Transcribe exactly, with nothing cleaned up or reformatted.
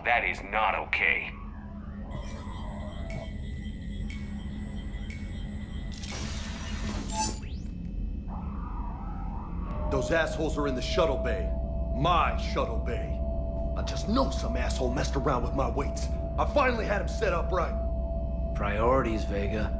Now that is not okay. Those assholes are in the shuttle bay. My shuttle bay. I just know some asshole messed around with my weights. I finally had him set up right. Priorities, Vega.